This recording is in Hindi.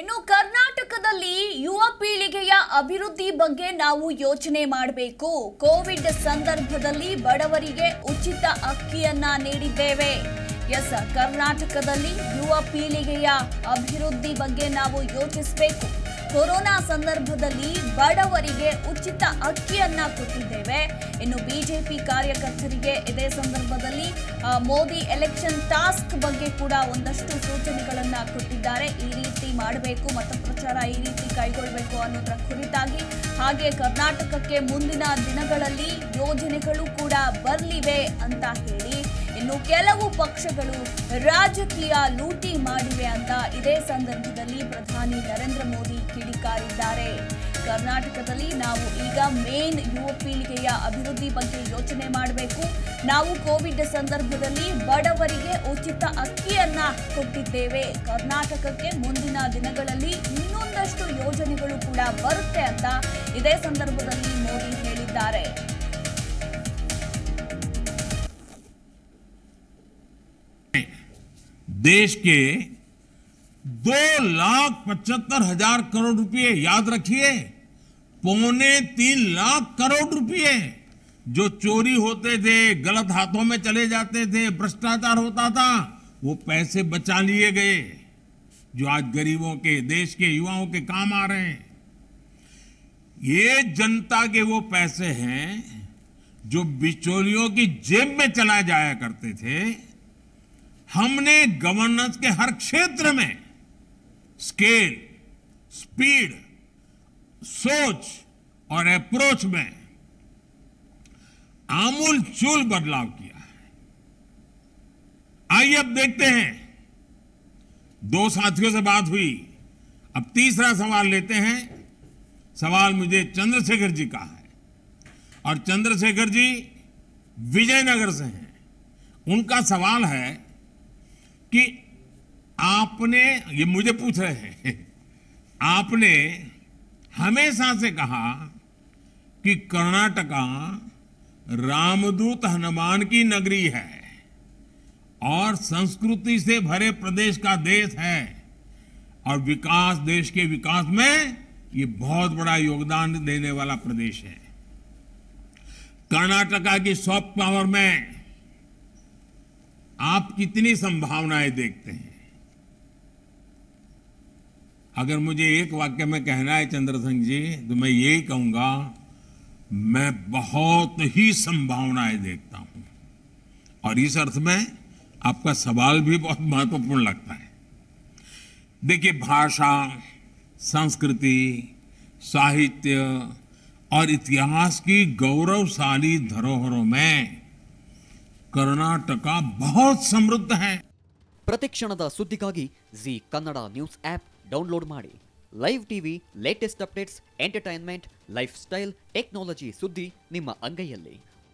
ಇನ್ನು ಕರ್ನಾಟಕದಲ್ಲಿ ಯುವ ಪೀಳಿಗೆಯ ಅಭಿವೃದ್ಧಿ ಬಗ್ಗೆ ನಾವು ಯೋಚನೆ ಮಾಡಬೇಕು. ಕೋವಿಡ್ ಸಂದರ್ಭದಲ್ಲಿ ಬಡವರಿಗೆ ಉಚಿತ ಅಕ್ಕಿಯನ್ನ ನೀಡಿದ್ದೇವೆ. ಎಸ್, ಕರ್ನಾಟಕದಲ್ಲಿ ಯುವ ಪೀಳಿಗೆಯ ಅಭಿವೃದ್ಧಿ ಬಗ್ಗೆ ನಾವು ಯೋಚಿಸಬೇಕು. कोरोना संदर्भदल्ली बडवरिगे उचित अक्कियन्न कोट्टिद्देवे. इन्नु बीजेपी कार्यकर्तरिगे इदे संदर्भदल्ली मोदी एलेक्षन टास्क बग्गे कूड ओंदष्टु सूचनेगळन्न कोट्टिद्दारे. ई रीति माडबेकु मत प्रचार ई रीति कैगोळ्ळबेकु अन्नोदर कुरितागि हागे कर्नाटकक्के मुंदिन दिनगळल्ली योजनेगळु कूड बरलिवे अंत हेळि ಇನ್ನು ಕೆಲವು ಪಕ್ಷಗಳು ರಾಜಕೀಯ ಲೂಟಿ ಮಾಡಿವೆ ಅಂತ ಇದೇ ಸಂದರ್ಭದಲ್ಲಿ ಪ್ರಧಾನಿ ನರೇಂದ್ರ ಮೋದಿ ಕಿಡಿಕಾರಿದ್ದಾರೆ. ಕರ್ನಾಟಕದಲ್ಲಿ ನಾವು ಈಗ ಮೇನ್ ಯುವ ಪೀಳಿಗೆಯ ಅಭಿವೃದ್ಧಿ ಬಗ್ಗೆ ಯೋಚನೆ ಮಾಡಬೇಕು. ನಾವು ಕೋವಿಡ್ ಸಂದರ್ಭದಲ್ಲಿ ಬಡವರಿಗೆ ಉಚಿತ ಅಕ್ಕಿಯನ್ನ ಕೊಟ್ಟಿದ್ದೇವೆ. ಕರ್ನಾಟಕಕ್ಕೆ ಮುಂದಿನ ದಿನಗಳಲ್ಲಿ ಇನ್ನೊಂದಷ್ಟು ಯೋಜನೆಗಳು ಕೂಡ ಬರುತ್ತೆ ಅಂತ ಇದೇ ಸಂದರ್ಭದಲ್ಲಿ ಮೋದಿ ಹೇಳಿದ್ದಾರೆ. देश के 2,75,000 करोड़ रुपए, याद रखिए पौने 3 लाख करोड़ रुपए जो चोरी होते थे, गलत हाथों में चले जाते थे, भ्रष्टाचार होता था, वो पैसे बचा लिए गए जो आज गरीबों के, देश के युवाओं के काम आ रहे हैं. ये जनता के वो पैसे हैं जो बिचौलियों की जेब में चला जाया करते थे. हमने गवर्नेंस के हर क्षेत्र में स्केल, स्पीड, सोच और अप्रोच में आमूलचूल बदलाव किया है. आइए अब देखते हैं, 2 साथियों से बात हुई, अब तीसरा सवाल लेते हैं. सवाल मुझे चंद्रशेखर जी का है और चंद्रशेखर जी विजयनगर से हैं. उनका सवाल है कि आपने, ये मुझे पूछ रहे हैं, आपने हमेशा से कहा कि कर्नाटका रामदूत हनुमान की नगरी है और संस्कृति से भरे प्रदेश का देश है और विकास, देश के विकास में ये बहुत बड़ा योगदान देने वाला प्रदेश है. कर्नाटका की सॉफ्ट पावर में आप कितनी संभावनाएं देखते हैं? अगर मुझे एक वाक्य में कहना है चंद्रशेखर जी, तो मैं यही कहूंगा, मैं बहुत ही संभावनाएं देखता हूं. और इस अर्थ में आपका सवाल भी बहुत महत्वपूर्ण लगता है. देखिए, भाषा, संस्कृति, साहित्य और इतिहास की गौरवशाली धरोहरों में कर्नाटक बहुत समृद्ध है. प्रतिक्षणद सुद्दिगागि Zee Kannada news app download माडि. Live TV, latest updates, entertainment, lifestyle, technology सुद्दि निम्म अंगैयल्लि.